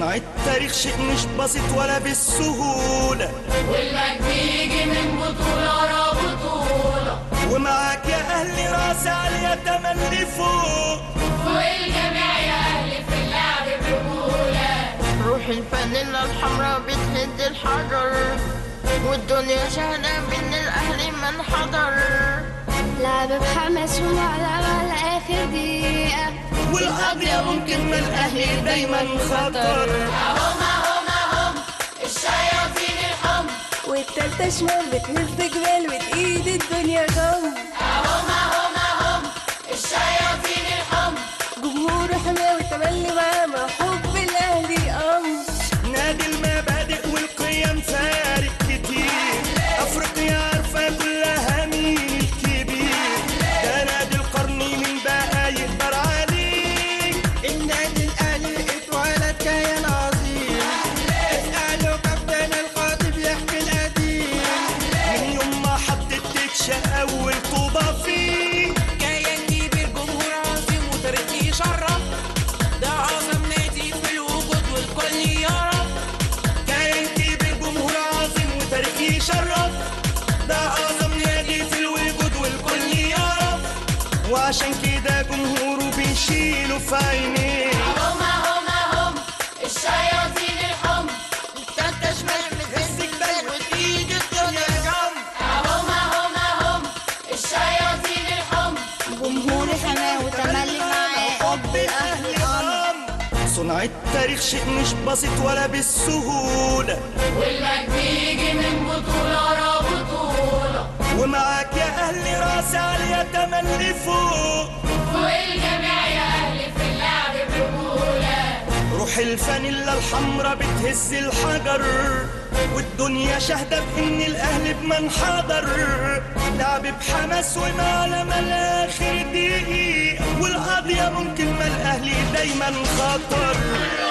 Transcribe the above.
صنع التاريخ شيء مش بسيط ولا بالسهولة، والمجد يجي من بطولة ورا بطولة، ومعاك يا أهلي راس عالية تملي فوق الجميع يا أهلي في اللعب برجولة. روح الفانيلا الحمراء بتهد الحجر، والدنيا شاهدة بإن الأهلي من حضر، لعب بحماس ومعلب على آخر دقيقة، والقضية ممكن من الأهلي دايما خطر. هم الشياطين الحم، والتالتة شمال بتهز جبال وتقيد الدنيا جم. هم الشياطين الحم، جمهور حماوي تملي معاه مع حب الأهلي نادي المبادئ والقيم فارق كتير، أفريقيا عارفة كلها مين الكبير، ده نادي القرن مين بقى يقدر عليه، النادي الأهلي اتولد كيان عظيم، اسأله كابتن الخاطب يحكي القديم، من يوم ما حط الدكشة أول طوبة فيه، كيان كبير جمهور عظيم وتاريخ يشرف، ده أعظم نادي في الوجود والكل يعرف، ده أعظم نادي في الوجود والكل يعرف، وعشان كده جمهوره بيشيله في عينيه. هم الشياطين الحم، التالتة شمال بتهز جبال وتقيد الدنيا جم. هم الشياطين الحم، جمهور حماوي تملي معاه حب الأهلي صنع التاريخ شيء مش بسيط ولا بالسهولة، والمجد يجي من بطولة ورا بطولة، ومعاك يا أهلي راس عالية تملي فوق الجميع يا أهلي في اللعب برجولة. روح الفانيلا الحمراء بتهز الحجر، والدنيا شاهدة بإن الأهلي بمنحدر، لعب بحماس ومعلم الآخر دقيقة، والقضية ممكن ما الأهلي دايما خطر.